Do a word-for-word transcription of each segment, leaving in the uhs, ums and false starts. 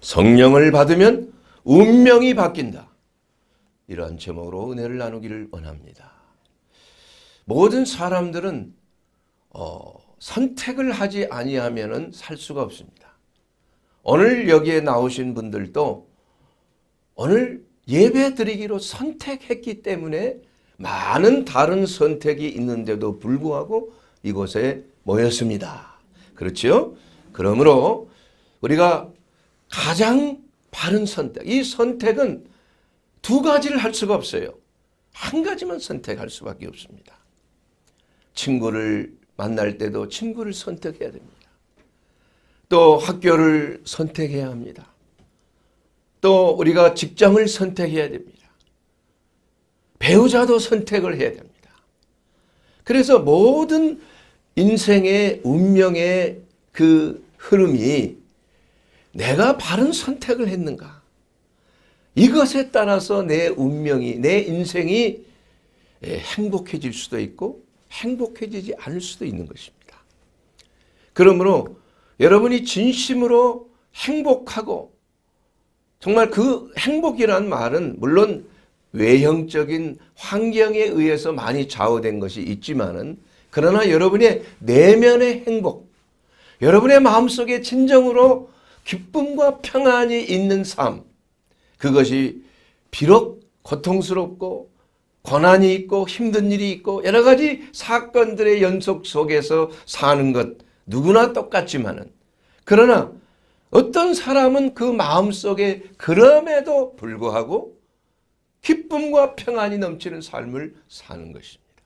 성령을 받으면 운명이 바뀐다. 이러한 제목으로 은혜를 나누기를 원합니다. 모든 사람들은 어, 선택을 하지 아니하면 살 수가 없습니다. 오늘 여기에 나오신 분들도 오늘 예배 드리기로 선택했기 때문에 많은 다른 선택이 있는데도 불구하고 이곳에 모였습니다. 그렇죠? 그러므로 우리가 가장 바른 선택, 이 선택은 두 가지를 할 수가 없어요. 한 가지만 선택할 수밖에 없습니다. 친구를 만날 때도 친구를 선택해야 됩니다. 또 학교를 선택해야 합니다. 또 우리가 직장을 선택해야 됩니다. 배우자도 선택을 해야 됩니다. 그래서 모든 인생의 운명의 그 흐름이 내가 바른 선택을 했는가? 이것에 따라서 내 운명이, 내 인생이 행복해질 수도 있고 행복해지지 않을 수도 있는 것입니다. 그러므로 여러분이 진심으로 행복하고 정말 그 행복이란 말은 물론 외형적인 환경에 의해서 많이 좌우된 것이 있지만은 그러나 여러분의 내면의 행복, 여러분의 마음속에 진정으로 기쁨과 평안이 있는 삶, 그것이 비록 고통스럽고 고난이 있고 힘든 일이 있고 여러 가지 사건들의 연속 속에서 사는 것 누구나 똑같지만은 그러나 어떤 사람은 그 마음속에 그럼에도 불구하고 기쁨과 평안이 넘치는 삶을 사는 것입니다.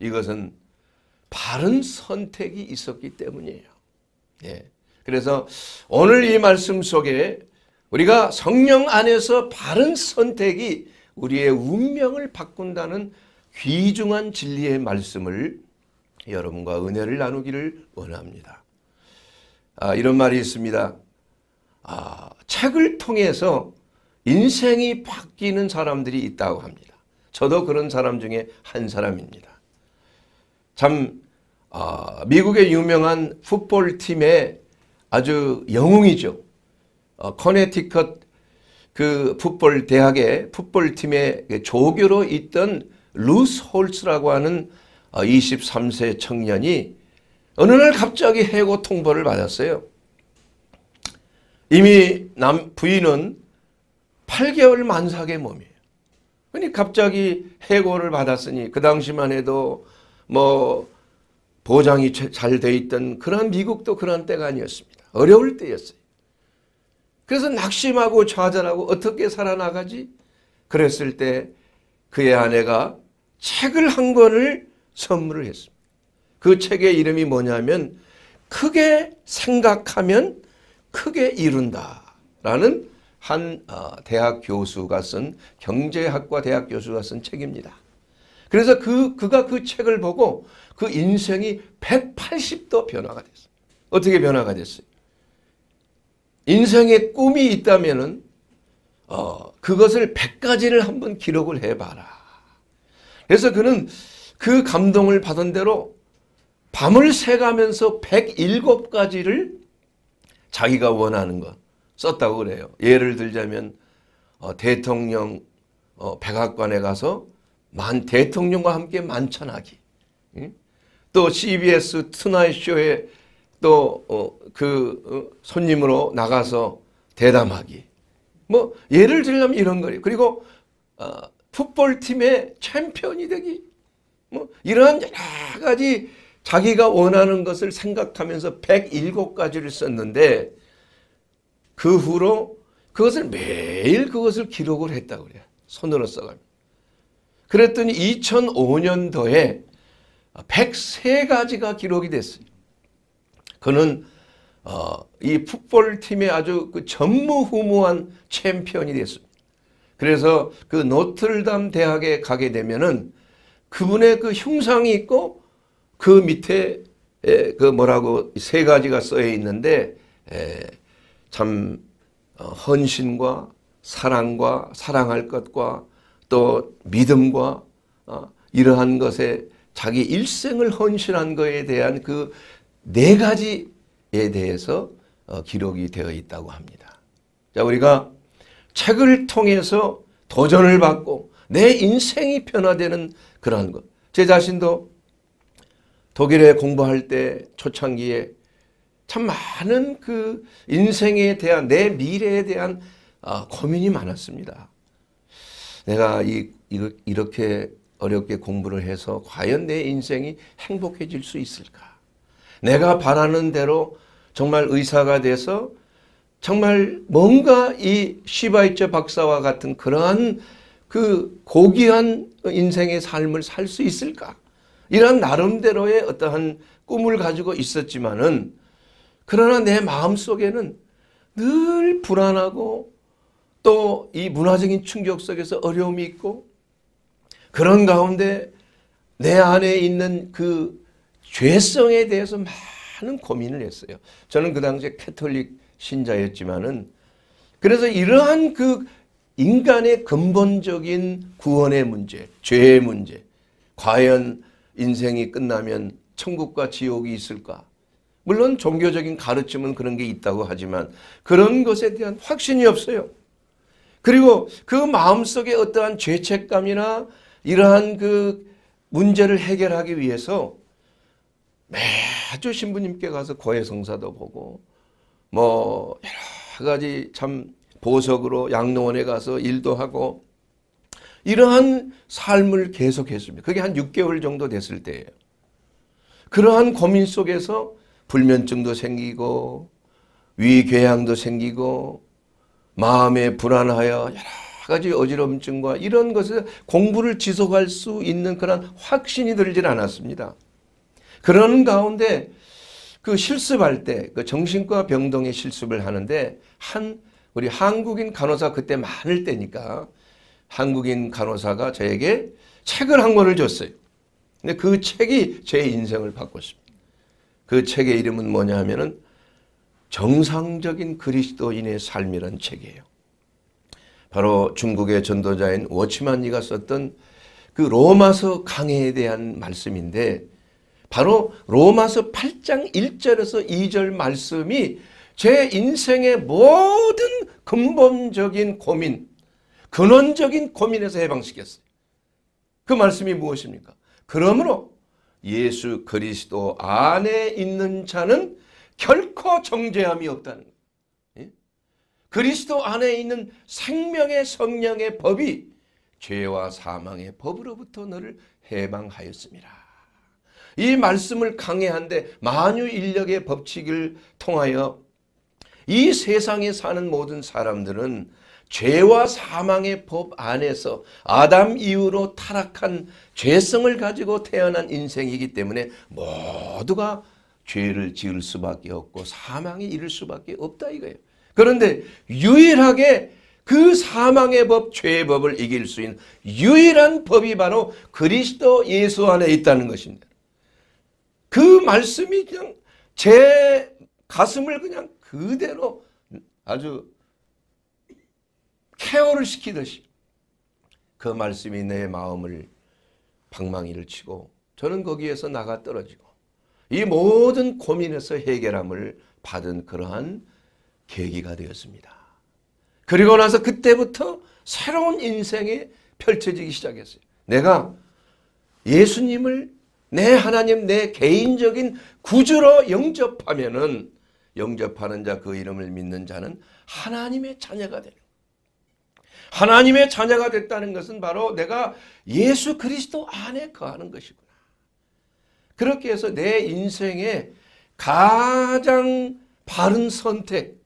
이것은 바른 선택이 있었기 때문이에요. 예. 그래서 오늘 이 말씀 속에 우리가 성령 안에서 바른 선택이 우리의 운명을 바꾼다는 귀중한 진리의 말씀을 여러분과 은혜를 나누기를 원합니다. 아, 이런 말이 있습니다. 아, 책을 통해서 인생이 바뀌는 사람들이 있다고 합니다. 저도 그런 사람 중에 한 사람입니다. 참 아, 미국의 유명한 풋볼팀의 아주 영웅이죠. 어, 커네티컷 그 풋볼 대학의 풋볼팀의 조교로 있던 루스 홀츠라고 하는 어, 이십삼 세 청년이 어느 날 갑자기 해고 통보를 받았어요. 이미 남 부인은 팔 개월 만삭의 몸이에요. 그러니 갑자기 해고를 받았으니 그 당시만 해도 뭐 보장이 잘 돼 있던 그런 미국도 그런 때가 아니었습니다. 어려울 때였어요. 그래서 낙심하고 좌절하고 어떻게 살아나가지? 그랬을 때 그의 아내가 책을 한 권을 선물을 했습니다. 그 책의 이름이 뭐냐면 크게 생각하면 크게 이룬다라는 한 대학 교수가 쓴 경제학과 대학 교수가 쓴 책입니다. 그래서 그, 그가 그 책을 보고 그 인생이 백팔십 도 변화가 됐어요. 어떻게 변화가 됐어요? 인생에 꿈이 있다면은, 어, 그것을 백 가지를 한번 기록을 해봐라. 그래서 그는 그 감동을 받은 대로 밤을 새가면서 백칠 가지를 자기가 원하는 것 썼다고 그래요. 예를 들자면, 어, 대통령, 어, 백악관에 가서 만, 대통령과 함께 만찬하기. 응? 또 씨비에스 투나잇 쇼에 또 어, 그 어, 손님으로 나가서 대담하기. 뭐 예를 들면 이런 거예요. 그리고 어, 풋볼팀의 챔피언이 되기. 뭐 이러한 여러 가지 자기가 원하는 것을 생각하면서 백칠 가지를 썼는데 그 후로 그것을 매일 그것을 기록을 했다고 그래요. 손으로 써가면서. 그랬더니 이천오 년도에 백삼 가지가 기록이 됐어요. 그는 어, 이 풋볼팀의 아주 그 전무후무한 챔피언이 됐습니다. 그래서 그 노트르담 대학에 가게 되면은 그분의 그 흉상이 있고 그 밑에 에, 그 뭐라고 세 가지가 써여 있는데 에, 참 어, 헌신과 사랑과 사랑할 것과 또 믿음과 어, 이러한 것에 자기 일생을 헌신한 것에 대한 그 네 가지에 대해서 어, 기록이 되어 있다고 합니다. 자, 우리가 책을 통해서 도전을 받고 내 인생이 변화되는 그러한 것. 제 자신도 독일에 공부할 때 초창기에 참 많은 그 인생에 대한, 내 미래에 대한 아, 고민이 많았습니다. 내가 이, 이, 이렇게 어렵게 공부를 해서 과연 내 인생이 행복해질 수 있을까? 내가 바라는 대로 정말 의사가 돼서 정말 뭔가 이 슈바이처 박사와 같은 그러한 그 고귀한 인생의 삶을 살 수 있을까? 이런 나름대로의 어떠한 꿈을 가지고 있었지만은, 그러나 내 마음속에는 늘 불안하고 또 이 문화적인 충격 속에서 어려움이 있고, 그런 가운데 내 안에 있는 그 죄성에 대해서 많은 고민을 했어요. 저는 그 당시에 캐톨릭 신자였지만은, 그래서 이러한 그 인간의 근본적인 구원의 문제, 죄의 문제, 과연 인생이 끝나면 천국과 지옥이 있을까? 물론 종교적인 가르침은 그런 게 있다고 하지만 그런 것에 대한 확신이 없어요. 그리고 그 마음속에 어떠한 죄책감이나 이러한 그 문제를 해결하기 위해서 매주 신부님께 가서 고해성사도 보고 뭐 여러 가지 참 보석으로 양로원에 가서 일도 하고 이러한 삶을 계속했습니다. 그게 한 육 개월 정도 됐을 때예요. 그러한 고민 속에서 불면증도 생기고 위궤양도 생기고 마음에 불안하여 여러 가지 어지럼증과 이런 것에 공부를 지속할 수 있는 그런 확신이 들질 않았습니다. 그런 가운데 그 실습할 때 그 정신과 병동에 실습을 하는데 한 우리 한국인 간호사 그때 많을 때니까 한국인 간호사가 저에게 책을 한 권을 줬어요. 근데 그 책이 제 인생을 바꿨습니다. 그 책의 이름은 뭐냐 하면은 정상적인 그리스도인의 삶이라는 책이에요. 바로 중국의 전도자인 워치만니가 썼던 그 로마서 강해에 대한 말씀인데, 바로 로마서 팔 장 일 절에서 이 절 말씀이 제 인생의 모든 근본적인 고민, 근원적인 고민에서 해방시켰어요. 그 말씀이 무엇입니까? 그러므로 예수 그리스도 안에 있는 자는 결코 정죄함이 없다는 거예요. 예? 그리스도 안에 있는 생명의 성령의 법이 죄와 사망의 법으로부터 너를 해방하였습니다. 이 말씀을 강해한데 만유인력의 법칙을 통하여 이 세상에 사는 모든 사람들은 죄와 사망의 법 안에서 아담 이후로 타락한 죄성을 가지고 태어난 인생이기 때문에 모두가 죄를 지을 수밖에 없고 사망에 이를 수밖에 없다 이거예요. 그런데 유일하게 그 사망의 법, 죄의 법을 이길 수 있는 유일한 법이 바로 그리스도 예수 안에 있다는 것입니다. 그 말씀이 그냥 제 가슴을 그냥 그대로 아주 케어를 시키듯이 그 말씀이 내 마음을 방망이를 치고 저는 거기에서 나가 떨어지고 이 모든 고민에서 해결함을 받은 그러한 계기가 되었습니다. 그리고 나서 그때부터 새로운 인생이 펼쳐지기 시작했어요. 내가 예수님을 내 하나님, 내 개인적인 구주로 영접하면은, 영접하는 자 그 이름을 믿는 자는 하나님의 자녀가 되는 거예요. 하나님의 자녀가 됐다는 것은 바로 내가 예수 그리스도 안에 거하는 것이구나. 그렇게 해서 내 인생의 가장 바른 선택,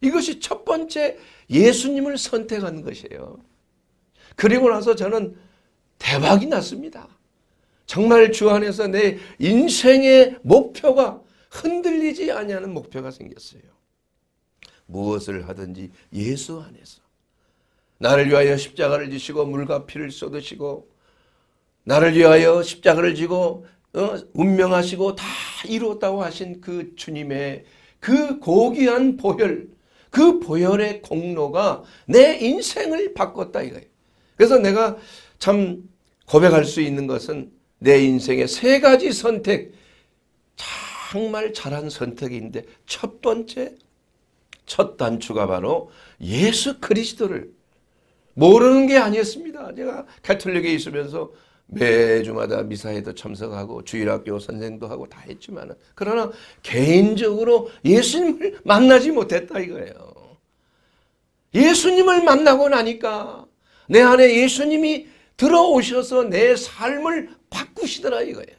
이것이 첫 번째 예수님을 선택한 것이에요. 그리고 나서 저는 대박이 났습니다. 정말 주 안에서 내 인생의 목표가 흔들리지 아니하는 목표가 생겼어요. 무엇을 하든지 예수 안에서 나를 위하여 십자가를 지시고 물과 피를 쏟으시고 나를 위하여 십자가를 지고 어, 운명하시고 다 이루었다고 하신 그 주님의 그 고귀한 보혈, 그 보혈의 공로가 내 인생을 바꿨다 이거예요. 그래서 내가 참 고백할 수 있는 것은 내 인생의 세 가지 선택, 정말 잘한 선택인데 첫 번째 첫 단추가 바로 예수 그리스도를 모르는 게 아니었습니다. 제가 가톨릭에 있으면서 매주마다 미사에도 참석하고 주일학교 선생도 하고 다 했지만, 그러나 개인적으로 예수님을 만나지 못했다 이거예요. 예수님을 만나고 나니까 내 안에 예수님이 들어오셔서 내 삶을 바꾸시더라 이거예요.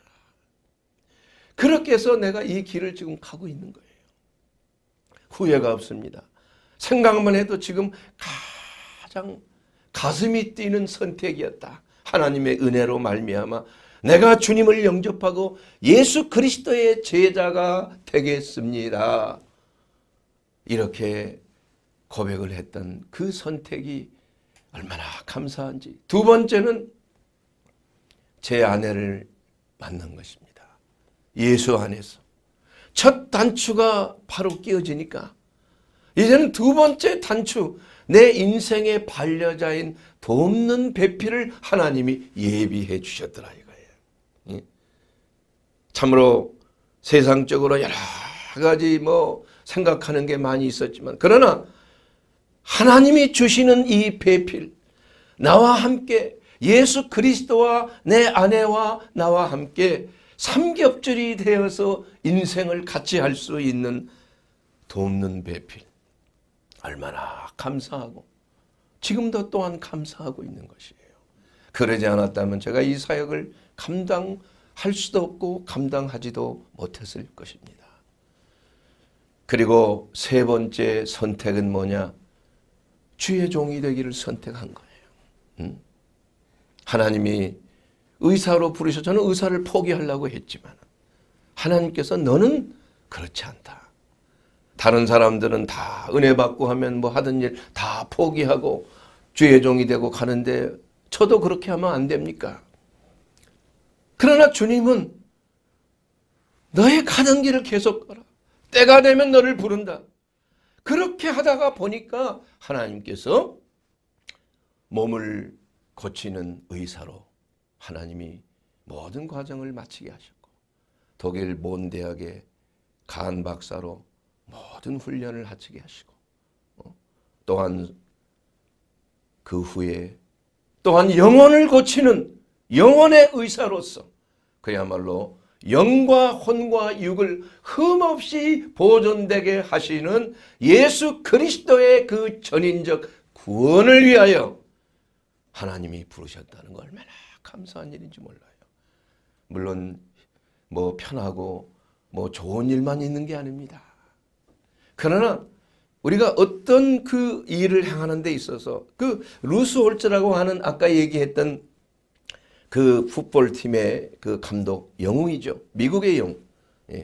그렇게 해서 내가 이 길을 지금 가고 있는 거예요. 후회가 없습니다. 생각만 해도 지금 가장 가슴이 뛰는 선택이었다. 하나님의 은혜로 말미암아 내가 주님을 영접하고 예수 그리스도의 제자가 되겠습니다. 이렇게 고백을 했던 그 선택이 얼마나 감사한지. 두 번째는 제 아내를 만난 것입니다. 예수 안에서 첫 단추가 바로 끼어지니까 이제는 두 번째 단추, 내 인생의 반려자인 돕는 배필을 하나님이 예비해 주셨더라 이거예요. 참으로 세상적으로 여러 가지 뭐 생각하는 게 많이 있었지만, 그러나 하나님이 주시는 이 배필, 나와 함께 예수 그리스도와 내 아내와 나와 함께 삼겹줄이 되어서 인생을 같이 할 수 있는 돕는 배필, 얼마나 감사하고 지금도 또한 감사하고 있는 것이에요. 그러지 않았다면 제가 이 사역을 감당할 수도 없고 감당하지도 못했을 것입니다. 그리고 세 번째 선택은 뭐냐? 주의 종이 되기를 선택한 거예요. 음? 하나님이 의사로 부르셔서 저는 의사를 포기하려고 했지만 하나님께서 너는 그렇지 않다. 다른 사람들은 다 은혜 받고 하면 뭐 하던 일 다 포기하고 주의 종이 되고 가는데 저도 그렇게 하면 안 됩니까? 그러나 주님은 너의 가는 길을 계속 가라. 때가 되면 너를 부른다. 그렇게 하다가 보니까 하나님께서 몸을 고치는 의사로 하나님이 모든 과정을 마치게 하셨고, 독일 몬 대학의 간 박사로 모든 훈련을 마치게 하시고, 또한 그 후에 또한 영혼을 고치는 영혼의 의사로서 그야말로 영과 혼과 육을 흠없이 보존되게 하시는 예수 그리스도의 그 전인적 구원을 위하여 하나님이 부르셨다는 거 얼마나 감사한 일인지 몰라요. 물론 뭐 편하고 뭐 좋은 일만 있는 게 아닙니다. 그러나 우리가 어떤 그 일을 행하는 데 있어서 그 루스홀츠라고 하는 아까 얘기했던 그 풋볼팀의 그 감독, 영웅이죠. 미국의 영웅. 예.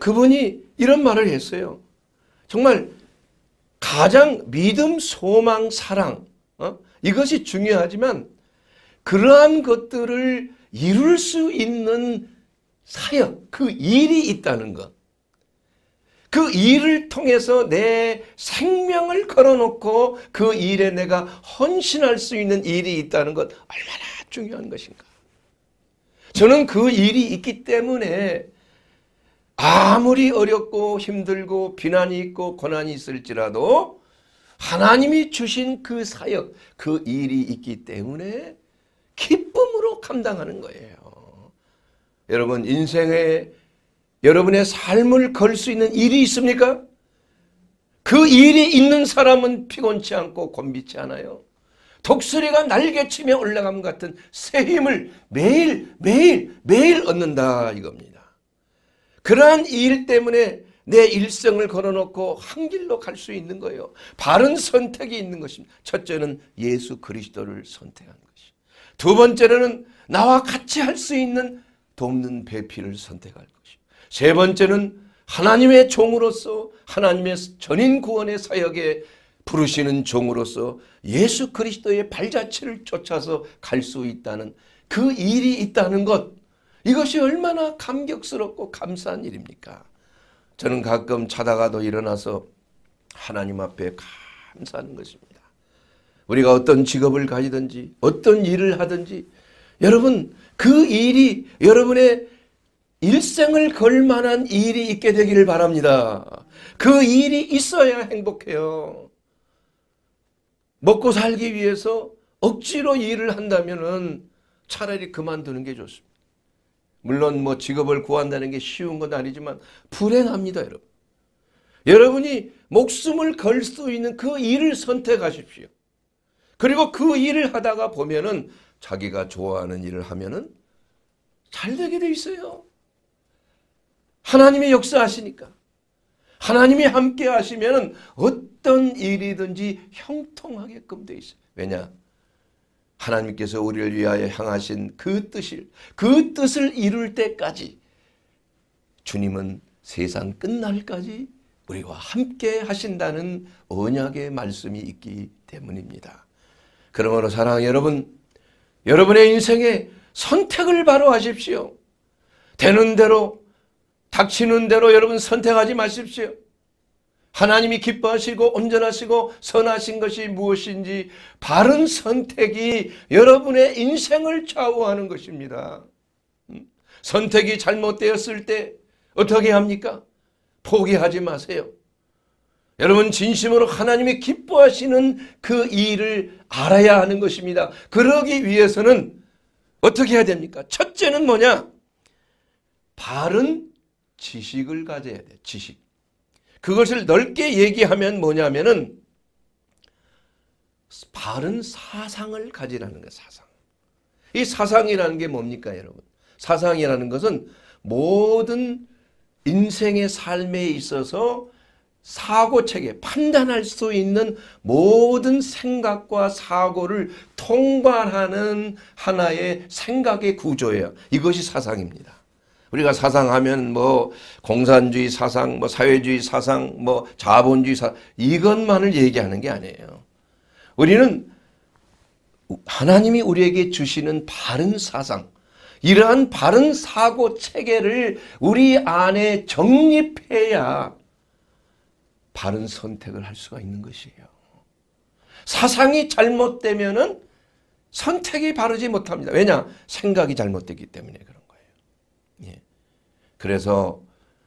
그분이 이런 말을 했어요. 정말 가장 믿음, 소망, 사랑, 어? 이것이 중요하지만 그러한 것들을 이룰 수 있는 사역, 그 일이 있다는 것. 그 일을 통해서 내 생명을 걸어놓고 그 일에 내가 헌신할 수 있는 일이 있다는 것 얼마나 중요한 것인가. 저는 그 일이 있기 때문에 아무리 어렵고 힘들고 비난이 있고 고난이 있을지라도 하나님이 주신 그 사역, 그 일이 있기 때문에 기쁨으로 감당하는 거예요. 여러분 인생에 여러분의 삶을 걸 수 있는 일이 있습니까? 그 일이 있는 사람은 피곤치 않고 곤비치 않아요. 독수리가 날개치며 올라감 같은 새 힘을 매일 매일 매일 얻는다 이겁니다. 그러한 일 때문에 내 일생을 걸어놓고 한 길로 갈 수 있는 거예요. 바른 선택이 있는 것입니다. 첫째는 예수 그리스도를 선택한 것이. 두 번째는 나와 같이 할 수 있는 돕는 배필을 선택할 것이. 세 번째는 하나님의 종으로서 하나님의 전인 구원의 사역에 부르시는 종으로서 예수 그리스도의 발자취를 쫓아서 갈 수 있다는 그 일이 있다는 것, 이것이 얼마나 감격스럽고 감사한 일입니까? 저는 가끔 자다가도 일어나서 하나님 앞에 감사하는 것입니다. 우리가 어떤 직업을 가지든지 어떤 일을 하든지 여러분 그 일이 여러분의 일생을 걸 만한 일이 있게 되기를 바랍니다. 그 일이 있어야 행복해요. 먹고 살기 위해서 억지로 일을 한다면은 차라리 그만두는 게 좋습니다. 물론 뭐 직업을 구한다는 게 쉬운 건 아니지만 불행합니다, 여러분. 여러분이 목숨을 걸 수 있는 그 일을 선택하십시오. 그리고 그 일을 하다가 보면은 자기가 좋아하는 일을 하면은 잘 되게 돼 있어요. 하나님이 역사하시니까. 하나님이 함께 하시면은 어떤 일이든지 형통하게끔 돼 있어요. 왜냐? 하나님께서 우리를 위하여 향하신 그 뜻을, 그 뜻을 이룰 때까지 주님은 세상 끝날까지 우리와 함께 하신다는 언약의 말씀이 있기 때문입니다. 그러므로 사랑하는 여러분, 여러분의 인생에 선택을 바로 하십시오. 되는 대로, 닥치는 대로 여러분 선택하지 마십시오. 하나님이 기뻐하시고 온전하시고 선하신 것이 무엇인지 바른 선택이 여러분의 인생을 좌우하는 것입니다. 선택이 잘못되었을 때 어떻게 합니까? 포기하지 마세요. 여러분 진심으로 하나님이 기뻐하시는 그 일을 알아야 하는 것입니다. 그러기 위해서는 어떻게 해야 됩니까? 첫째는 뭐냐? 바른 지식을 가져야 돼요. 지식. 그것을 넓게 얘기하면 뭐냐면은 바른 사상을 가지라는 거예요. 사상. 이 사상이라는 게 뭡니까, 여러분? 사상이라는 것은 모든 인생의 삶에 있어서 사고체계, 판단할 수 있는 모든 생각과 사고를 통괄하는 하나의 생각의 구조예요. 이것이 사상입니다. 우리가 사상하면 뭐 공산주의 사상, 뭐 사회주의 사상, 뭐 자본주의 사상, 이것만을 얘기하는 게 아니에요. 우리는 하나님이 우리에게 주시는 바른 사상, 이러한 바른 사고 체계를 우리 안에 정립해야 바른 선택을 할 수가 있는 것이에요. 사상이 잘못되면은 선택이 바르지 못합니다. 왜냐? 생각이 잘못되기 때문에 그런 거예요. 예. 그래서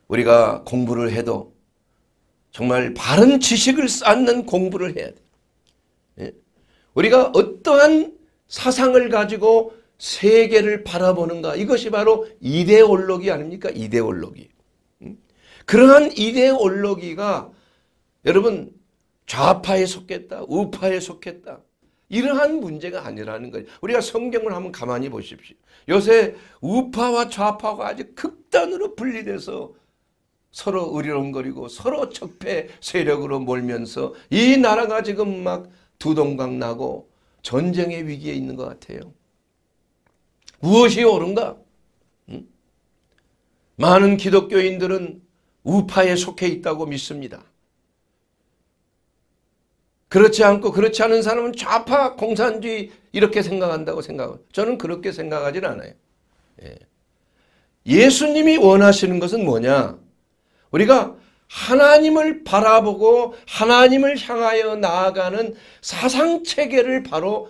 우리가 공부를 해도 정말 바른 지식을 쌓는 공부를 해야 돼요. 예. 우리가 어떠한 사상을 가지고 세계를 바라보는가, 이것이 바로 이데올로기 아닙니까? 이데올로기. 그러한 이데올로기가 여러분 좌파에 속했다, 우파에 속했다, 이러한 문제가 아니라는 거예요. 우리가 성경을 한번 가만히 보십시오. 요새 우파와 좌파가 아주 극단으로 분리돼서 서로 으리렁거리고 서로 적폐 세력으로 몰면서 이 나라가 지금 막 두동강 나고 전쟁의 위기에 있는 것 같아요. 무엇이 옳은가? 음? 많은 기독교인들은 우파에 속해 있다고 믿습니다. 그렇지 않고 그렇지 않은 사람은 좌파, 공산주의 이렇게 생각한다고 생각합니다. 저는 그렇게 생각하진 않아요. 예. 예수님이 원하시는 것은 뭐냐? 우리가 하나님을 바라보고 하나님을 향하여 나아가는 사상체계를 바로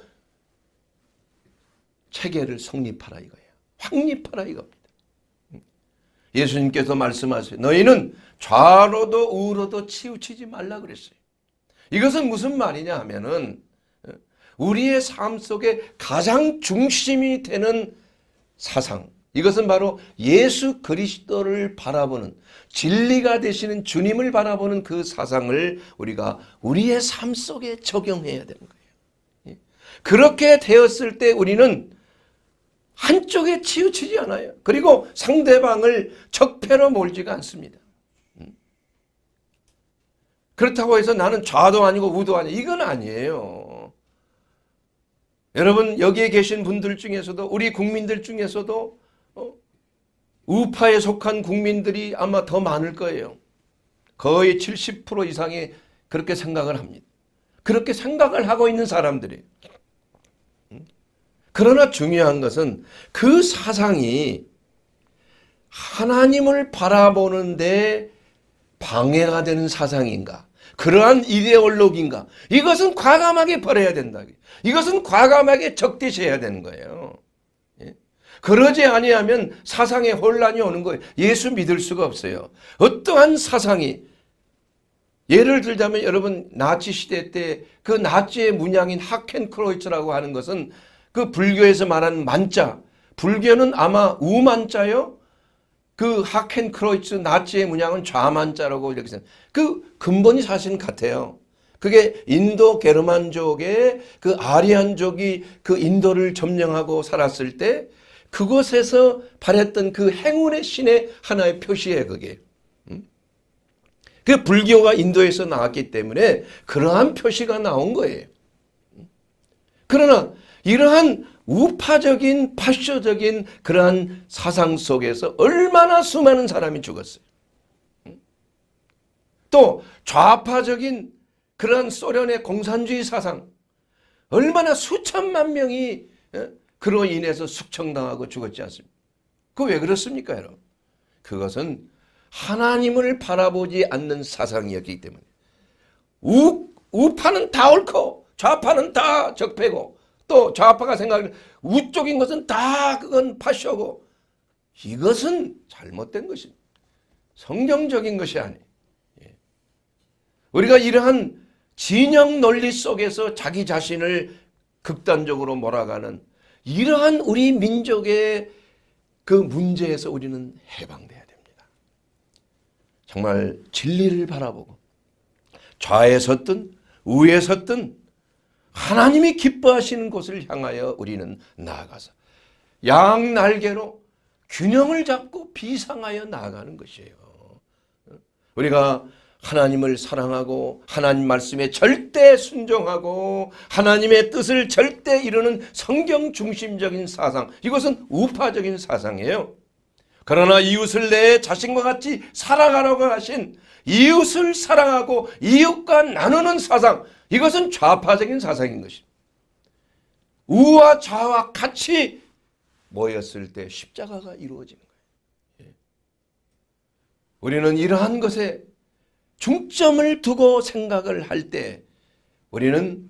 체계를 성립하라 이거예요. 확립하라 이겁니다. 예수님께서 말씀하세요. 너희는 좌로도 우로도 치우치지 말라 그랬어요. 이것은 무슨 말이냐 하면은 우리의 삶 속에 가장 중심이 되는 사상. 이것은 바로 예수 그리스도를 바라보는, 진리가 되시는 주님을 바라보는 그 사상을 우리가 우리의 삶 속에 적용해야 되는 거예요. 그렇게 되었을 때 우리는 한쪽에 치우치지 않아요. 그리고 상대방을 적폐로 몰지가 않습니다. 그렇다고 해서 나는 좌도 아니고 우도 아니에요. 이건 아니에요. 여러분 여기에 계신 분들 중에서도 우리 국민들 중에서도 우파에 속한 국민들이 아마 더 많을 거예요. 거의 칠십 퍼센트 이상이 그렇게 생각을 합니다. 그렇게 생각을 하고 있는 사람들이에요. 그러나 중요한 것은 그 사상이 하나님을 바라보는데 방해가 되는 사상인가, 그러한 이데올로기인가, 이것은 과감하게 버려야 된다. 이것은 과감하게 적대시해야 되는 거예요. 그러지 아니하면 사상의 혼란이 오는 거예요. 예수 믿을 수가 없어요. 어떠한 사상이, 예를 들자면 여러분 나치 시대 때 그 나치의 문양인 하켄크로이츠라고 하는 것은 그 불교에서 말하는 만자, 불교는 아마 우만자요, 그 하켄크로이츠 나치의 문양은 좌만자라고 이렇게 생각해요. 그 근본이 사실은 같아요. 그게 인도 게르만족의 그 아리안족이 그 인도를 점령하고 살았을 때 그곳에서 발했던 그 행운의 신의 하나의 표시예요. 그게. 그 불교가 인도에서 나왔기 때문에 그러한 표시가 나온 거예요. 그러나 이러한 우파적인 파쇼적인 그러한 사상 속에서 얼마나 수많은 사람이 죽었어요. 또 좌파적인 그러한 소련의 공산주의 사상, 얼마나 수천만 명이 그로 인해서 숙청당하고 죽었지 않습니까? 그 왜 그렇습니까, 여러분? 그것은 하나님을 바라보지 않는 사상이었기 때문에. 우, 우파는 다 옳고 좌파는 다 적폐고, 또 좌파가 생각하는 우쪽인 것은 다 그건 파쇼고, 이것은 잘못된 것입니다. 성경적인 것이 아니에요. 우리가 이러한 진영 논리 속에서 자기 자신을 극단적으로 몰아가는 이러한 우리 민족의 그 문제에서 우리는 해방돼야 됩니다. 정말 진리를 바라보고 좌에 섰든 우에 섰든 하나님이 기뻐하시는 곳을 향하여 우리는 나아가서 양날개로 균형을 잡고 비상하여 나아가는 것이에요. 우리가 하나님을 사랑하고 하나님 말씀에 절대 순종하고 하나님의 뜻을 절대 이루는 성경 중심적인 사상, 이것은 우파적인 사상이에요. 그러나 이웃을 내 자신과 같이 살아가라고 하신 이웃을 사랑하고 이웃과 나누는 사상, 이것은 좌파적인 사상인 것입니다. 우와 좌와 같이 모였을 때 십자가가 이루어지는 거예요. 우리는 이러한 것에 중점을 두고 생각을 할 때 우리는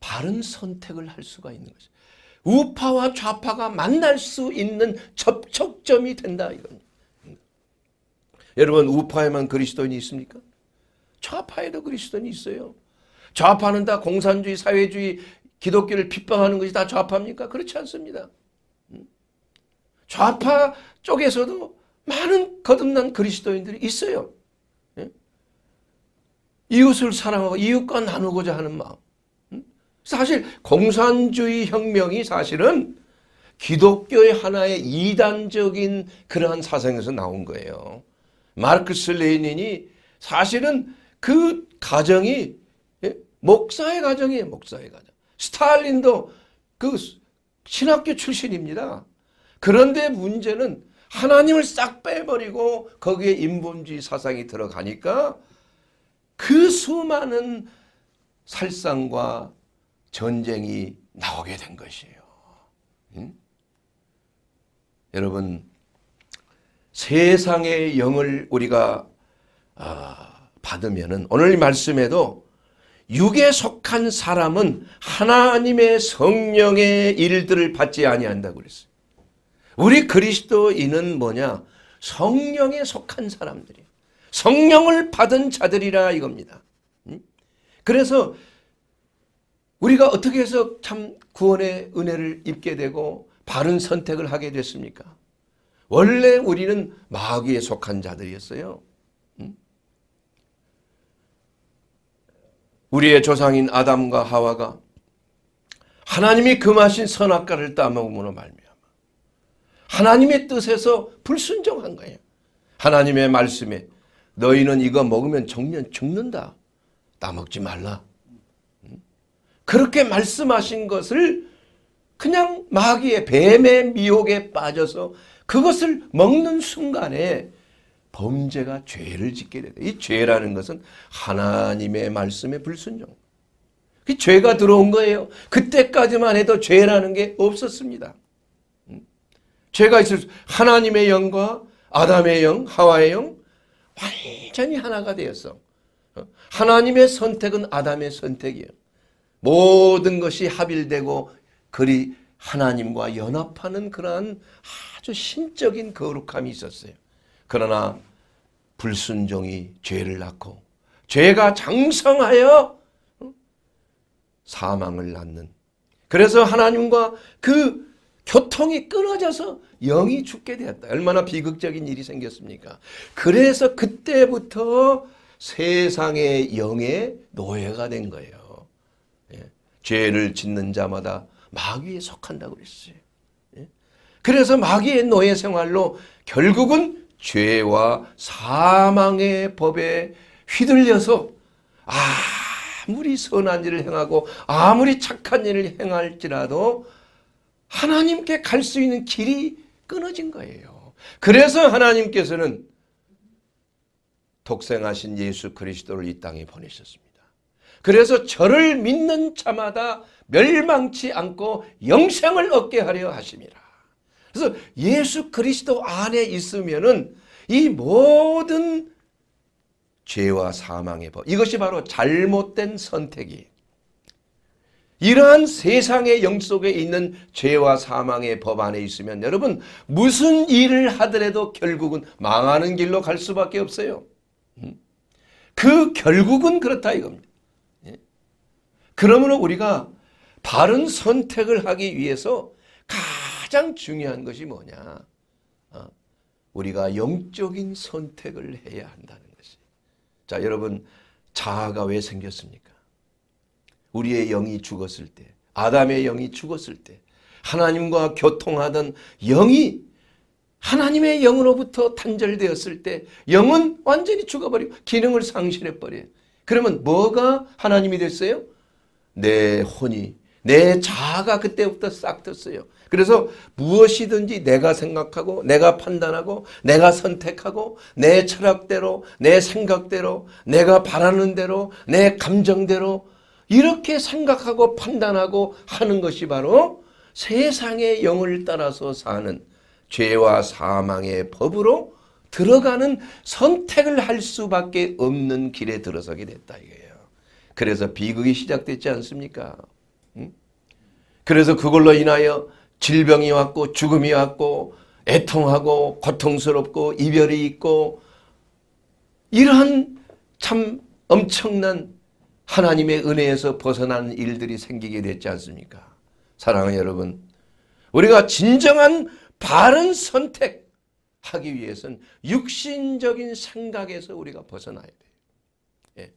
바른 선택을 할 수가 있는 것이죠. 우파와 좌파가 만날 수 있는 접촉점이 된다, 이건. 여러분, 우파에만 그리스도인이 있습니까? 좌파에도 그리스도인이 있어요. 좌파는 다 공산주의, 사회주의, 기독교를 핍박하는 것이 다 좌파입니까? 그렇지 않습니다. 좌파 쪽에서도 많은 거듭난 그리스도인들이 있어요. 이웃을 사랑하고 이웃과 나누고자 하는 마음. 사실 공산주의 혁명이 사실은 기독교의 하나의 이단적인 그러한 사상에서 나온 거예요. 마르크스 레닌이 사실은 그 가정이 목사의 가정이에요. 목사의 가정. 스탈린도 그 신학교 출신입니다. 그런데 문제는 하나님을 싹 빼버리고 거기에 인본주의 사상이 들어가니까 그 수많은 살상과 전쟁이 나오게 된 것이에요. 응? 여러분, 세상의 영을 우리가 아, 받으면은 오늘 말씀에도 육에 속한 사람은 하나님의 성령의 일들을 받지 아니한다고 그랬어요. 우리 그리스도인은 뭐냐? 성령에 속한 사람들이에요. 성령을 받은 자들이라 이겁니다. 그래서 우리가 어떻게 해서 참 구원의 은혜를 입게 되고 바른 선택을 하게 됐습니까? 원래 우리는 마귀에 속한 자들이었어요. 우리의 조상인 아담과 하와가 하나님이 금하신 선악과를 따먹음으로 말미암아 하나님의 뜻에서 불순종한 거예요. 하나님의 말씀에 너희는 이거 먹으면 정면 죽는다. 따먹지 말라. 그렇게 말씀하신 것을 그냥 마귀의 뱀의 미혹에 빠져서 그것을 먹는 순간에 범죄가, 죄를 짓게 된다. 이 죄라는 것은 하나님의 말씀에 불순종. 그 죄가 들어온 거예요. 그때까지만 해도 죄라는 게 없었습니다. 죄가 있을 수, 하나님의 영과 아담의 영, 하와의 영 완전히 하나가 되었어. 하나님의 선택은 아담의 선택이에요. 모든 것이 합일되고 그리 하나님과 연합하는 그러한 아주 신적인 거룩함이 있었어요. 그러나 불순종이 죄를 낳고 죄가 장성하여 사망을 낳는, 그래서 하나님과 그 교통이 끊어져서 영이 죽게 되었다. 얼마나 비극적인 일이 생겼습니까? 그래서 그때부터 세상의 영에 노예가 된 거예요. 예. 죄를 짓는 자마다 마귀에 속한다고 그랬어요. 예. 그래서 마귀의 노예 생활로 결국은 죄와 사망의 법에 휘둘려서 아무리 선한 일을 행하고 아무리 착한 일을 행할지라도 하나님께 갈 수 있는 길이 끊어진 거예요. 그래서 하나님께서는 독생하신 예수 그리스도를 이 땅에 보내셨습니다. 그래서 저를 믿는 자마다 멸망치 않고 영생을 얻게 하려 하심이라. 그래서 예수 그리스도 안에 있으면은 이 모든 죄와 사망의 법, 이것이 바로 잘못된 선택이에요. 이러한 세상의 영 속에 있는 죄와 사망의 법 안에 있으면 여러분 무슨 일을 하더라도 결국은 망하는 길로 갈 수밖에 없어요. 그 결국은 그렇다 이겁니다. 그러므로 우리가 바른 선택을 하기 위해서 가장 중요한 것이 뭐냐, 우리가 영적인 선택을 해야 한다는 것이. 자, 여러분 자아가 왜 생겼습니까? 우리의 영이 죽었을 때, 아담의 영이 죽었을 때 하나님과 교통하던 영이 하나님의 영으로부터 단절되었을 때 영은 완전히 죽어버리고 기능을 상실해버려요. 그러면 뭐가 하나님이 됐어요? 내 혼이, 내 자아가 그때부터 싹 떴어요. 그래서 무엇이든지 내가 생각하고 내가 판단하고 내가 선택하고 내 철학대로, 내 생각대로, 내가 바라는 대로, 내 감정대로 이렇게 생각하고 판단하고 하는 것이 바로 세상의 영을 따라서 사는 죄와 사망의 법으로 들어가는, 선택을 할 수밖에 없는 길에 들어서게 됐다 이거예요. 그래서 비극이 시작됐지 않습니까? 응? 그래서 그걸로 인하여 질병이 왔고 죽음이 왔고 애통하고 고통스럽고 이별이 있고 이러한 참 엄청난 하나님의 은혜에서 벗어난 일들이 생기게 됐지 않습니까? 사랑하는 여러분, 우리가 진정한 바른 선택하기 위해서는 육신적인 생각에서 우리가 벗어나야 돼요. 예.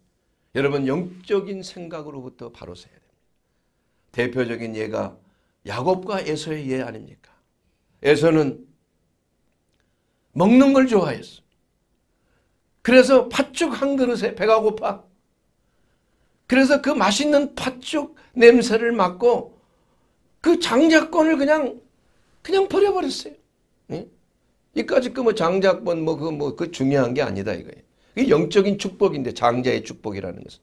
여러분 영적인 생각으로부터 바로 서야 됩니다. 대표적인 예가 야곱과 에서의 예 아닙니까? 에서는 먹는 걸 좋아했어. 그래서 팥죽 한 그릇에 배가 고파. 그래서 그 맛있는 팥죽 냄새를 맡고 그 장자권을 그냥 그냥 버려버렸어요. 예? 이까짓 그 뭐 장자권 뭐 그 뭐 그 중요한 게 아니다 이거예요. 이게 영적인 축복인데, 장자의 축복이라는 것은.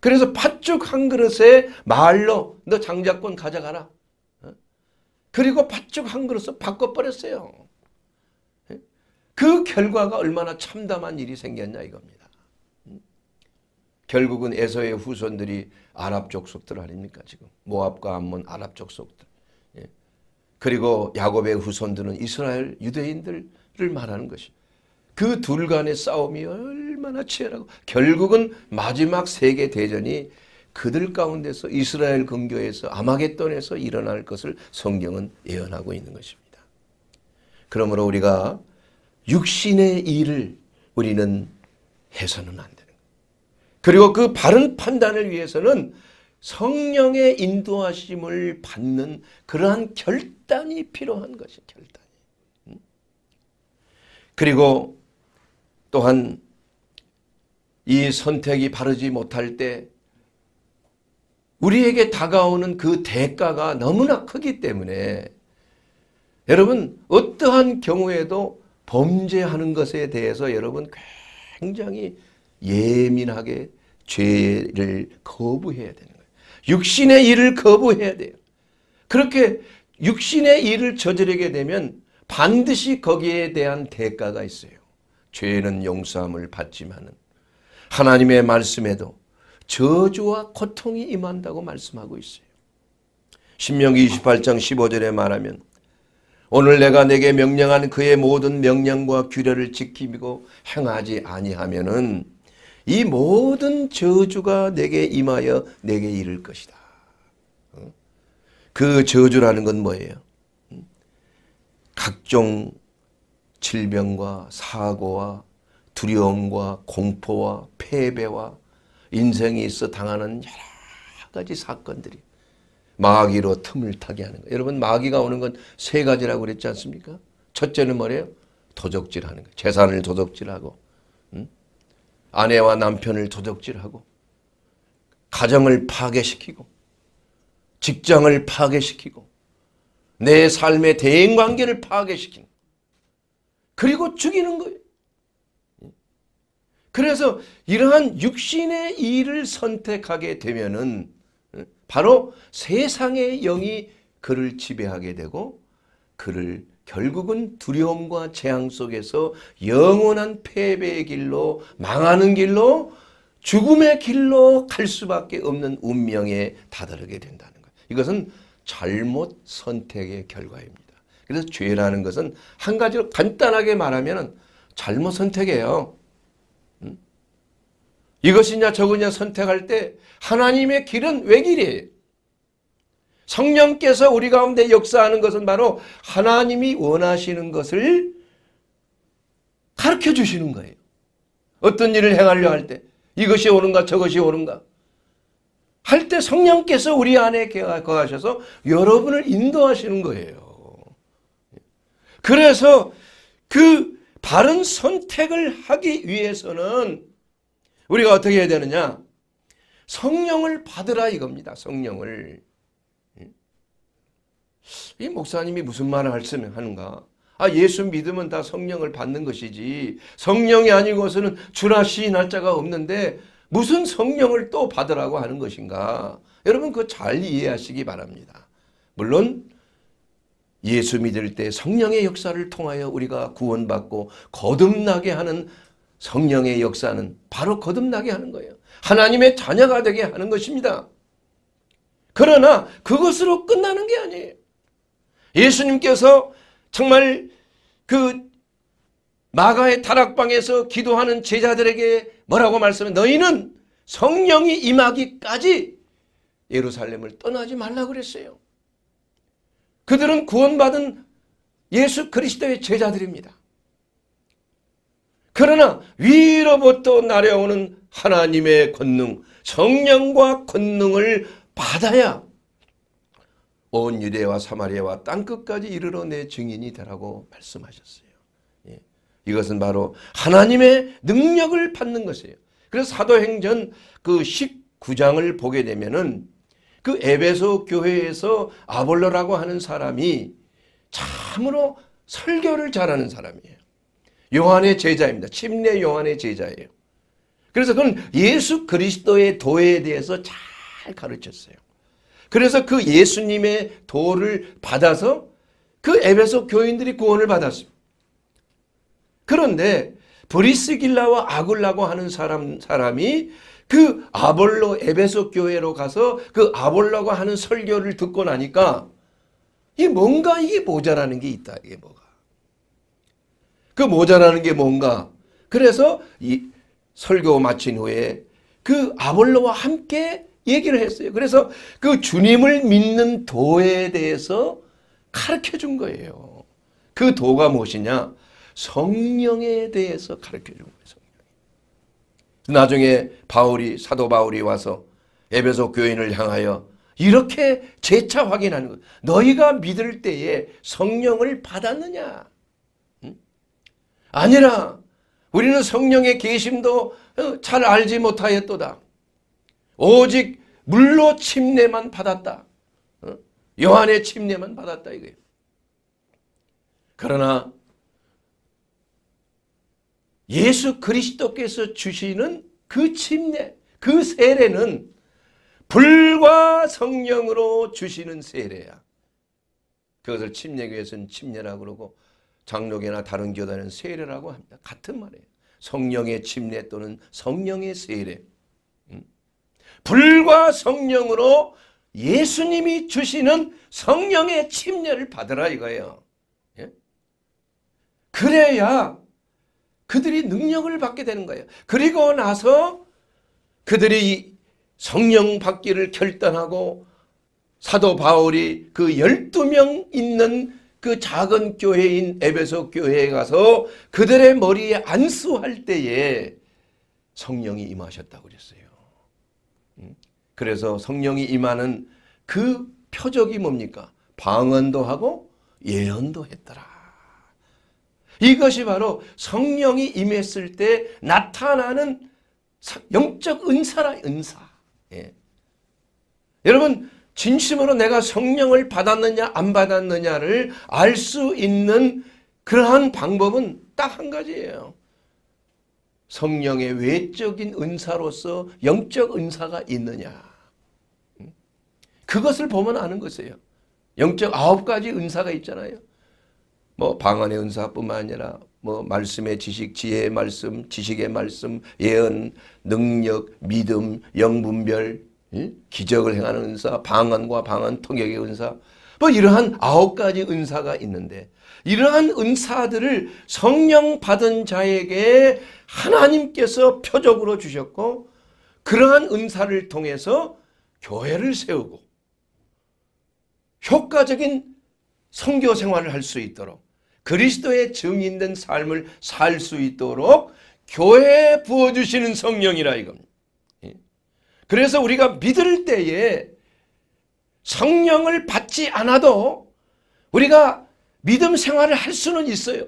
그래서 팥죽 한 그릇에 말로 너 장자권 가져가라. 어? 그리고 팥죽 한 그릇을 바꿔버렸어요. 예? 그 결과가 얼마나 참담한 일이 생겼냐 이겁니다. 결국은 에서의 후손들이 아랍 족속들 아닙니까? 지금 모압과 암몬 아랍 족속들. 예. 그리고 야곱의 후손들은 이스라엘 유대인들을 말하는 것이. 그 둘 간의 싸움이 얼마나 치열하고 결국은 마지막 세계 대전이 그들 가운데서 이스라엘 근교에서 아마겟돈에서 일어날 것을 성경은 예언하고 있는 것입니다. 그러므로 우리가 육신의 일을 우리는 해서는 안 됩니다. 그리고 그 바른 판단을 위해서는 성령의 인도하심을 받는 그러한 결단이 필요한 것이, 결단이. 그리고 또한 이 선택이 바르지 못할 때 우리에게 다가오는 그 대가가 너무나 크기 때문에 여러분 어떠한 경우에도 범죄하는 것에 대해서 여러분 굉장히 예민하게 죄를 거부해야 되는 거예요. 육신의 일을 거부해야 돼요. 그렇게 육신의 일을 저지르게 되면 반드시 거기에 대한 대가가 있어요. 죄는 용서함을 받지만은 하나님의 말씀에도 저주와 고통이 임한다고 말씀하고 있어요. 신명기 이십팔 장 십오 절에 말하면 오늘 내가 내게 명령한 그의 모든 명령과 규례를 지키고 행하지 아니하면은 이 모든 저주가 내게 임하여 내게 이를 것이다. 그 저주라는 건 뭐예요? 각종 질병과 사고와 두려움과 공포와 패배와 인생에 있어 당하는 여러 가지 사건들이 마귀로 틈을 타게 하는 거예요. 여러분, 마귀가 오는 건 세 가지라고 그랬지 않습니까? 첫째는 뭐래요? 도적질하는 거예요. 재산을 도적질하고, 응? 아내와 남편을 도적질하고, 가정을 파괴시키고, 직장을 파괴시키고, 내 삶의 대인관계를 파괴시키는 거예요. 그리고 죽이는 거예요. 그래서 이러한 육신의 일을 선택하게 되면은 바로 세상의 영이 그를 지배하게 되고 그를 결국은 두려움과 재앙 속에서 영원한 패배의 길로, 망하는 길로, 죽음의 길로 갈 수밖에 없는 운명에 다다르게 된다는 거예요. 이것은 잘못 선택의 결과입니다. 그래서 죄라는 것은 한 가지로 간단하게 말하면 잘못 선택이에요. 이것이냐 저것이냐 선택할 때 하나님의 길은 외길이에요. 성령께서 우리 가운데 역사하는 것은 바로 하나님이 원하시는 것을 가르쳐 주시는 거예요. 어떤 일을 행하려 할 때 이것이 옳은가 저것이 옳은가 할 때 성령께서 우리 안에 거하셔서 여러분을 인도하시는 거예요. 그래서 그 바른 선택을 하기 위해서는 우리가 어떻게 해야 되느냐? 성령을 받으라 이겁니다. 성령을. 이 목사님이 무슨 말을 하는가? 아, 예수 믿으면 다 성령을 받는 것이지. 성령이 아니고서는 주라 시인할 자가 없는데 무슨 성령을 또 받으라고 하는 것인가? 여러분 그거 잘 이해하시기 바랍니다. 물론 예수 믿을 때 성령의 역사를 통하여 우리가 구원받고 거듭나게 하는 성령의 역사는 바로 거듭나게 하는 거예요. 하나님의 자녀가 되게 하는 것입니다. 그러나 그것으로 끝나는 게 아니에요. 예수님께서 정말 그 마가의 다락방에서 기도하는 제자들에게 뭐라고 말씀해? 너희는 성령이 임하기까지 예루살렘을 떠나지 말라고 그랬어요. 그들은 구원받은 예수 그리스도의 제자들입니다. 그러나 위로부터 내려오는 하나님의 권능, 성령과 권능을 받아야 온 유대와 사마리아와 땅끝까지 이르러 내 증인이 되라고 말씀하셨어요. 예. 이것은 바로 하나님의 능력을 받는 것이에요. 그래서 사도행전 그 십구 장을 보게 되면은 그 에베소 교회에서 아볼로라고 하는 사람이 참으로 설교를 잘하는 사람이에요. 요한의 제자입니다. 침례 요한의 제자예요. 그래서 그는 예수 그리스도의 도에 대해서 잘 가르쳤어요. 그래서 그 예수님의 도를 받아서 그 에베소 교인들이 구원을 받았습니다. 그런데 브리스길라와 아굴라고 하는 사람, 사람이 그 아볼로 에베소 교회로 가서 그 아볼라고 하는 설교를 듣고 나니까 이 뭔가 이게 모자라는 게 있다. 이게 뭐가. 그 모자라는 게 뭔가. 그래서 이 설교 마친 후에 그 아볼로와 함께 얘기를 했어요. 그래서 그 주님을 믿는 도에 대해서 가르쳐 준 거예요. 그 도가 무엇이냐? 성령에 대해서 가르쳐 준 거예요. 성령. 나중에 바울이, 사도 바울이 와서 에베소 교인을 향하여 이렇게 재차 확인하는 거예요. 너희가 믿을 때에 성령을 받았느냐? 아니라 우리는 성령의 계심도 잘 알지 못하였도다. 오직 물로 침례만 받았다. 요한의 침례만 받았다 이거예요. 그러나 예수 그리스도께서 주시는 그 침례, 그 세례는 불과 성령으로 주시는 세례야. 그것을 침례교에서는 침례라고 그러고 장로교나 다른 교단은 세례라고 합니다. 같은 말이에요. 성령의 침례 또는 성령의 세례. 음? 불과 성령으로 예수님이 주시는 성령의 침례를 받으라 이거예요. 예? 그래야 그들이 능력을 받게 되는 거예요. 그리고 나서 그들이 성령 받기를 결단하고 사도 바울이 그 열두 명 있는 그 작은 교회인 에베소 교회에 가서 그들의 머리에 안수할 때에 성령이 임하셨다고 그랬어요. 그래서 성령이 임하는 그 표적이 뭡니까? 방언도 하고 예언도 했더라. 이것이 바로 성령이 임했을 때 나타나는 영적 은사라, 은사. 예. 여러분, 진심으로 내가 성령을 받았느냐 안 받았느냐를 알 수 있는 그러한 방법은 딱 한 가지예요. 성령의 외적인 은사로서 영적 은사가 있느냐. 그것을 보면 아는 것이에요. 영적 아홉 가지 은사가 있잖아요. 뭐 방언의 은사뿐만 아니라 뭐 말씀의 지식, 지혜의 말씀, 지식의 말씀, 예언, 능력, 믿음, 영분별, 기적을 행하는 은사, 방언과 방언, 통역의 은사, 뭐 이러한 아홉 가지 은사가 있는데 이러한 은사들을 성령 받은 자에게 하나님께서 표적으로 주셨고 그러한 은사를 통해서 교회를 세우고 효과적인 선교 생활을 할 수 있도록 그리스도의 증인된 삶을 살 수 있도록 교회에 부어주시는 성령이라 이겁니다. 그래서 우리가 믿을 때에 성령을 받지 않아도 우리가 믿음 생활을 할 수는 있어요.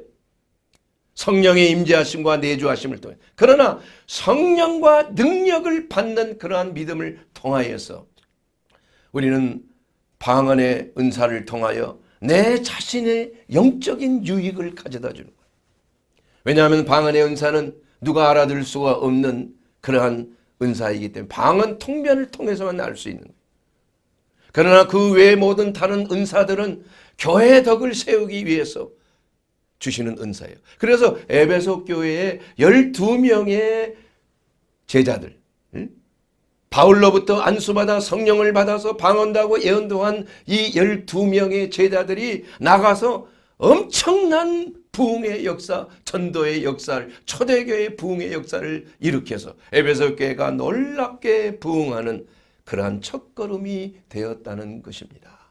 성령의 임재하심과 내주하심을 통해. 그러나 성령과 능력을 받는 그러한 믿음을 통하여서 우리는 방언의 은사를 통하여 내 자신의 영적인 유익을 가져다 주는 거예요. 왜냐하면 방언의 은사는 누가 알아들 수가 없는 그러한 은사이기 때문에 방언 통변을 통해서만 알 수 있는 거예요. 그러나 그 외 모든 다른 은사들은 교회의 덕을 세우기 위해서 주시는 은사예요. 그래서 에베소 교회의 열두 명의 제자들, 바울로부터 안수받아 성령을 받아서 방언도 하고 예언도 한 이 열두 명의 제자들이 나가서 엄청난 부흥의 역사, 전도의 역사를, 초대교회의 부흥의 역사를 일으켜서 에베소 교회가 놀랍게 부흥하는 그러한 첫걸음이 되었다는 것입니다.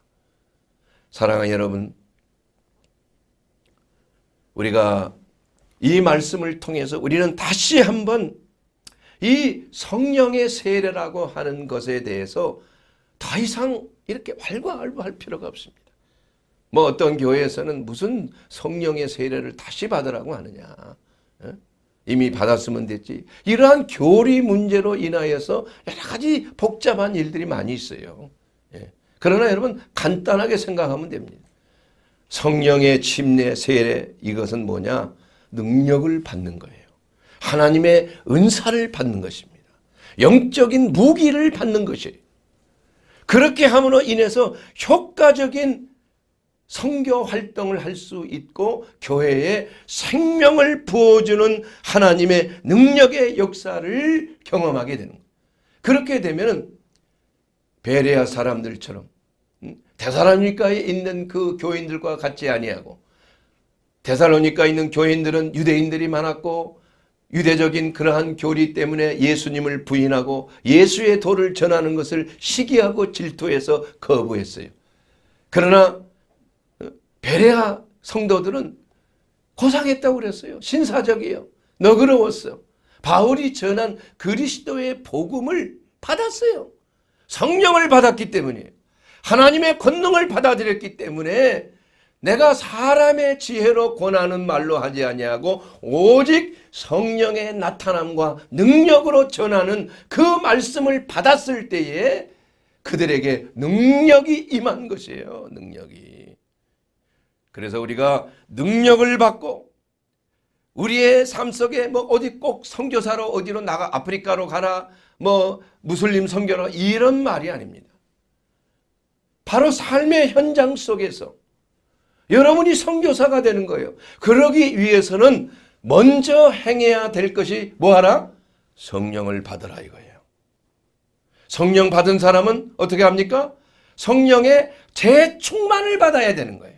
사랑하는 여러분, 우리가 이 말씀을 통해서 우리는 다시 한번 이 성령의 세례라고 하는 것에 대해서 더 이상 이렇게 왈가왈부할 필요가 없습니다. 뭐 어떤 교회에서는 무슨 성령의 세례를 다시 받으라고 하느냐. 이미 받았으면 됐지. 이러한 교리 문제로 인하여서 여러 가지 복잡한 일들이 많이 있어요. 그러나 여러분 간단하게 생각하면 됩니다. 성령의 침례, 세례, 이것은 뭐냐? 능력을 받는 거예요. 하나님의 은사를 받는 것입니다. 영적인 무기를 받는 것이에요. 그렇게 함으로 인해서 효과적인 선교 활동을 할 수 있고 교회에 생명을 부어주는 하나님의 능력의 역사를 경험하게 되는 거예요. 그렇게 되면은 베레아 사람들처럼 데살로니가에 있는 그 교인들과 같지 아니하고 데살로니가에 있는 교인들은 유대인들이 많았고 유대적인 그러한 교리 때문에 예수님을 부인하고 예수의 도를 전하는 것을 시기하고 질투해서 거부했어요. 그러나 베레아 성도들은 고상했다고 그랬어요. 신사적이에요. 너그러웠어요. 바울이 전한 그리스도의 복음을 받았어요. 성령을 받았기 때문이에요. 하나님의 권능을 받아들였기 때문에 내가 사람의 지혜로 권하는 말로 하지 아니하고 오직 성령의 나타남과 능력으로 전하는 그 말씀을 받았을 때에 그들에게 능력이 임한 것이에요. 능력이. 그래서 우리가 능력을 받고 우리의 삶 속에 뭐 어디 꼭 선교사로 어디로 나가 아프리카로 가라 뭐 무슬림 선교로 이런 말이 아닙니다. 바로 삶의 현장 속에서 여러분이 선교사가 되는 거예요. 그러기 위해서는 먼저 행해야 될 것이 뭐하라? 성령을 받으라 이거예요. 성령 받은 사람은 어떻게 합니까? 성령의 재충만을 받아야 되는 거예요.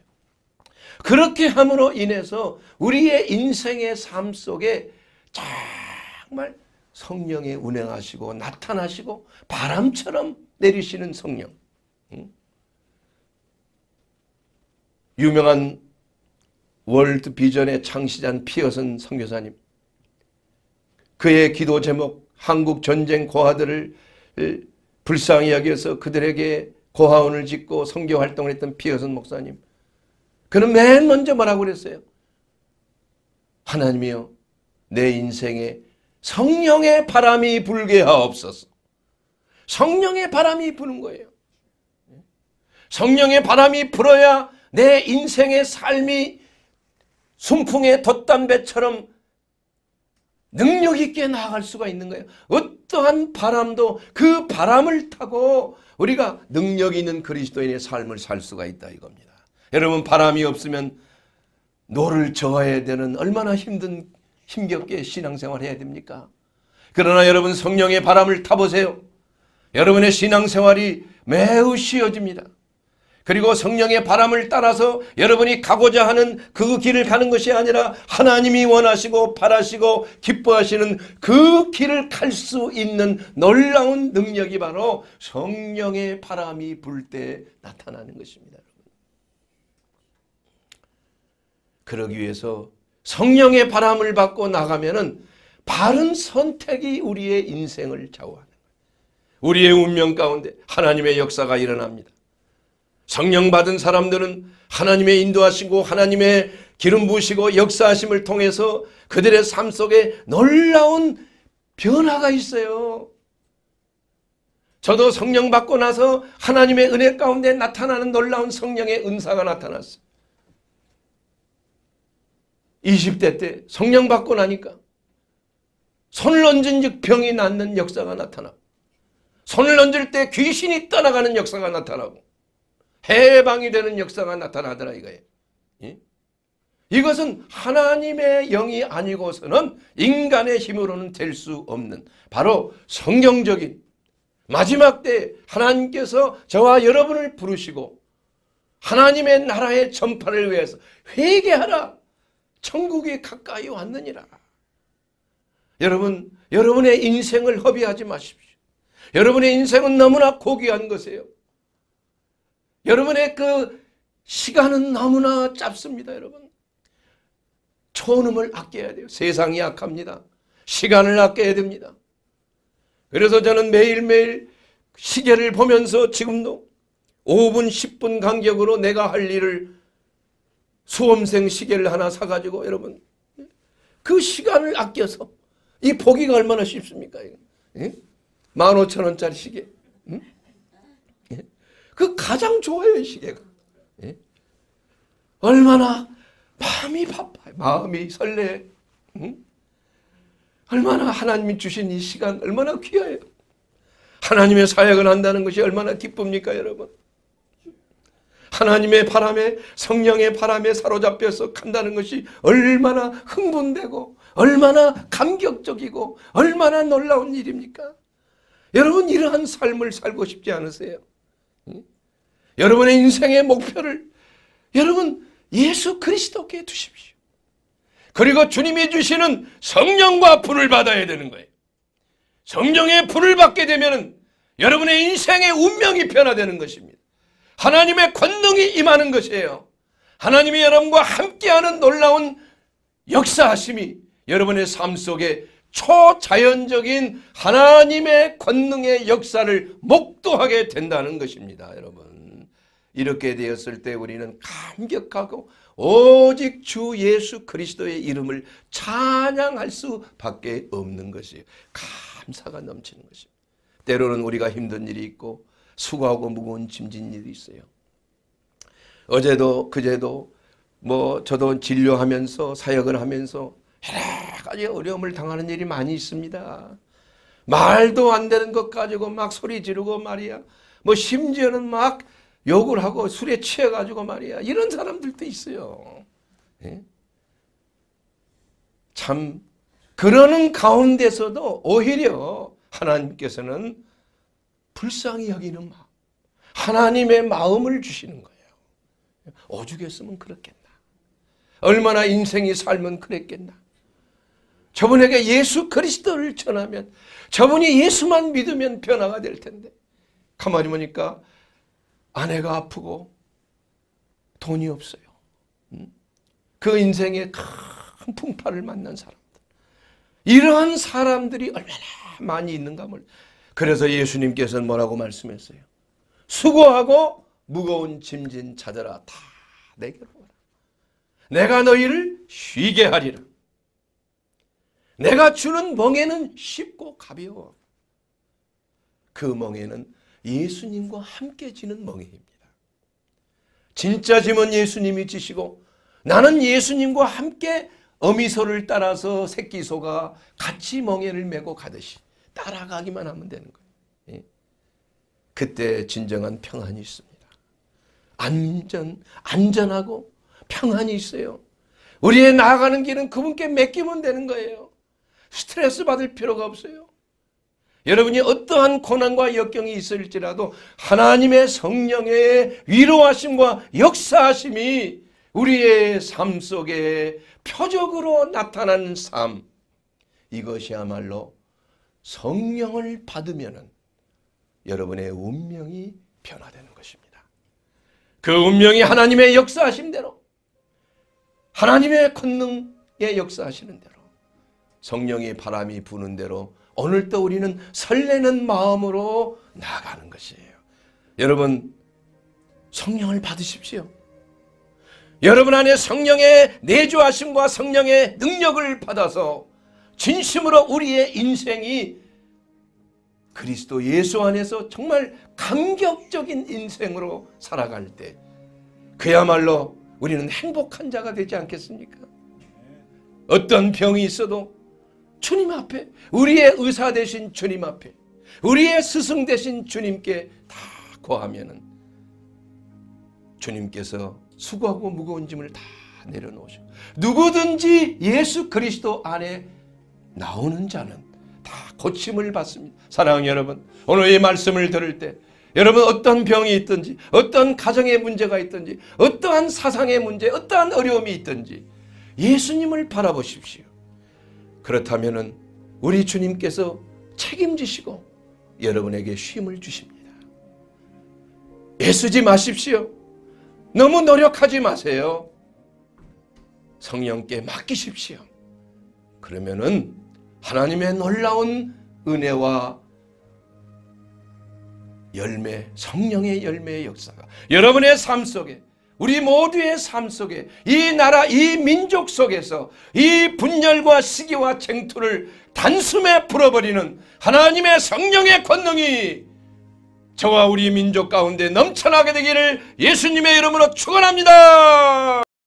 그렇게 함으로 인해서 우리의 인생의 삶 속에 정말 성령이 운행하시고 나타나시고 바람처럼 내리시는 성령. 유명한 월드 비전의 창시자인 피어슨 선교사님, 그의 기도 제목 한국 전쟁 고아들을 불쌍히 여기서 그들에게 고아원을 짓고 선교 활동을 했던 피어슨 목사님, 그는 맨 먼저 뭐라고 그랬어요? 하나님이여, 내 인생에 성령의 바람이 불게 하옵소서. 성령의 바람이 부는 거예요. 성령의 바람이 불어야 내 인생의 삶이 순풍의 돛담배처럼 능력 있게 나아갈 수가 있는 거예요. 어떠한 바람도 그 바람을 타고 우리가 능력 있는 그리스도인의 삶을 살 수가 있다 이겁니다. 여러분, 바람이 없으면 노를 저어야 되는 얼마나 힘든, 힘겹게 신앙생활 해야 됩니까? 그러나 여러분, 성령의 바람을 타보세요. 여러분의 신앙생활이 매우 쉬워집니다. 그리고 성령의 바람을 따라서 여러분이 가고자 하는 그 길을 가는 것이 아니라 하나님이 원하시고 바라시고 기뻐하시는 그 길을 갈 수 있는 놀라운 능력이 바로 성령의 바람이 불 때 나타나는 것입니다. 그러기 위해서 성령의 바람을 받고 나가면은 바른 선택이 우리의 인생을 좌우하는 거예요. 우리의 운명 가운데 하나님의 역사가 일어납니다. 성령 받은 사람들은 하나님의 인도하시고 하나님의 기름 부으시고 역사하심을 통해서 그들의 삶 속에 놀라운 변화가 있어요. 저도 성령 받고 나서 하나님의 은혜 가운데 나타나는 놀라운 성령의 은사가 나타났어요. 이십 대 때 성령 받고 나니까 손을 얹은 즉 병이 낫는 역사가 나타나고, 손을 얹을 때 귀신이 떠나가는 역사가 나타나고, 해방이 되는 역사가 나타나더라 이거예요. 예? 이것은 하나님의 영이 아니고서는 인간의 힘으로는 될 수 없는 바로 성경적인, 마지막 때 하나님께서 저와 여러분을 부르시고 하나님의 나라의 전파를 위해서 회개하라, 천국이 가까이 왔느니라. 여러분, 여러분의 인생을 허비하지 마십시오. 여러분의 인생은 너무나 고귀한 것이에요. 여러분의 그 시간은 너무나 짧습니다. 여러분, 초음을 아껴야 돼요. 세상이 약합니다. 시간을 아껴야 됩니다. 그래서 저는 매일매일 시계를 보면서 지금도 오 분 십 분 간격으로 내가 할 일을, 수험생 시계를 하나 사가지고 여러분 그 시간을 아껴서, 이 보기가 얼마나 쉽습니까? 예? 만 오천 원짜리 시계. 응? 예? 그 가장 좋아요, 이 시계가. 예? 얼마나 마음이 바빠요. 마음이 설레. 응? 얼마나 하나님이 주신 이 시간 얼마나 귀해요. 하나님의 사역을 한다는 것이 얼마나 기쁩니까 여러분? 하나님의 바람에, 성령의 바람에 사로잡혀서 간다는 것이 얼마나 흥분되고 얼마나 감격적이고 얼마나 놀라운 일입니까? 여러분, 이러한 삶을 살고 싶지 않으세요? 응? 여러분의 인생의 목표를 여러분 예수 그리스도께 두십시오. 그리고 주님이 주시는 성령과 불을 받아야 되는 거예요. 성령의 불을 받게 되면 여러분의 인생의 운명이 변화되는 것입니다. 하나님의 권능이 임하는 것이에요. 하나님이 여러분과 함께하는 놀라운 역사하심이 여러분의 삶 속에 초자연적인 하나님의 권능의 역사를 목도하게 된다는 것입니다. 여러분, 이렇게 되었을 때 우리는 감격하고 오직 주 예수 그리스도의 이름을 찬양할 수밖에 없는 것이에요. 감사가 넘치는 것입니다. 때로는 우리가 힘든 일이 있고 수고하고 무거운 짐진 일이 있어요. 어제도 그제도 뭐 저도 진료하면서 사역을 하면서 여러 가지 어려움을 당하는 일이 많이 있습니다. 말도 안 되는 것 가지고 막 소리 지르고 말이야. 뭐 심지어는 막 욕을 하고 술에 취해가지고 말이야. 이런 사람들도 있어요. 예? 참 그러는 가운데서도 오히려 하나님께서는 불쌍히 여기는 마음, 하나님의 마음을 주시는 거예요. 오죽했으면 그렇겠나. 얼마나 인생이 살면 그랬겠나. 저분에게 예수 그리스도를 전하면, 저분이 예수만 믿으면 변화가 될 텐데, 가만히 보니까 아내가 아프고 돈이 없어요. 그 인생의 큰 풍파를 만난 사람들, 이러한 사람들이 얼마나 많이 있는가 몰라. 그래서 예수님께서는 뭐라고 말씀했어요? 수고하고 무거운 짐진 자들아 다 내게로 오라. 내가 너희를 쉬게 하리라. 내가 주는 멍에는 쉽고 가벼워. 그 멍에는 예수님과 함께 지는 멍에입니다. 진짜 짐은 예수님이 지시고, 나는 예수님과 함께 어미소를 따라서 새끼소가 같이 멍에를 메고 가듯이 따라가기만 하면 되는 거예요. 예? 그때 진정한 평안이 있습니다. 안전, 안전하고 평안이 있어요. 우리의 나아가는 길은 그분께 맡기면 되는 거예요. 스트레스 받을 필요가 없어요. 여러분이 어떠한 고난과 역경이 있을지라도 하나님의 성령의 위로하심과 역사하심이 우리의 삶 속에 표적으로 나타난 삶, 이것이야말로 성령을 받으면은 여러분의 운명이 변화되는 것입니다. 그 운명이 하나님의 역사하심대로, 하나님의 권능에 역사하시는 대로, 성령의 바람이 부는 대로 오늘도 우리는 설레는 마음으로 나아가는 것이에요. 여러분, 성령을 받으십시오. 여러분 안에 성령의 내주하심과 성령의 능력을 받아서 진심으로 우리의 인생이 그리스도 예수 안에서 정말 감격적인 인생으로 살아갈 때, 그야말로 우리는 행복한 자가 되지 않겠습니까? 어떤 병이 있어도 주님 앞에, 우리의 의사 되신 주님 앞에, 우리의 스승 되신 주님께 다 고하면은 주님께서 수고하고 무거운 짐을 다 내려놓으셔. 누구든지 예수 그리스도 안에 나오는 자는 다 고침을 받습니다. 사랑하는 여러분, 오늘 이 말씀을 들을 때 여러분 어떤 병이 있든지, 어떤 가정의 문제가 있든지, 어떠한 사상의 문제, 어떠한 어려움이 있든지 예수님을 바라보십시오. 그렇다면은 우리 주님께서 책임지시고 여러분에게 쉼을 주십니다. 애쓰지 마십시오. 너무 노력하지 마세요. 성령께 맡기십시오. 그러면은 하나님의 놀라운 은혜와 열매, 성령의 열매의 역사가 여러분의 삶 속에, 우리 모두의 삶 속에, 이 나라, 이 민족 속에서 이 분열과 시기와 쟁투를 단숨에 풀어버리는 하나님의 성령의 권능이 저와 우리 민족 가운데 넘쳐나게 되기를 예수님의 이름으로 축원합니다.